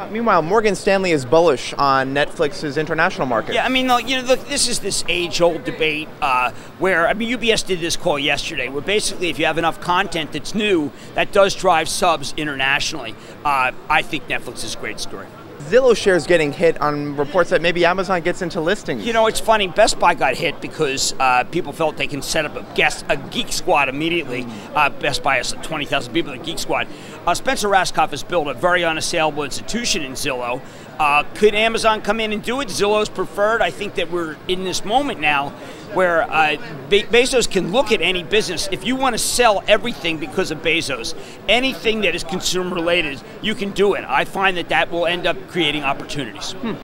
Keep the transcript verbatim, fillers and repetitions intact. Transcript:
Uh, meanwhile, Morgan Stanley is bullish on Netflix's international market. Yeah, I mean, you know, look, this is this age-old debate uh, where, I mean, U B S did this call yesterday, where basically if you have enough content that's new, that does drive subs internationally. Uh, I think Netflix is a great story. Zillow shares getting hit on reports that maybe Amazon gets into listings. You know, it's funny, Best Buy got hit because uh, people felt they can set up a guest, a Geek Squad immediately. Uh, Best Buy has twenty thousand people in the Geek Squad. Uh, Spencer Rascoff has built a very unassailable institution in Zillow. Uh, could Amazon come in and do it? Zillow's preferred. I think that we're in this moment now where uh, Be Bezos can look at any business. If you want to sell everything because of Bezos, anything that is consumer related, you can do it. I find that that will end up creating opportunities. Hmm.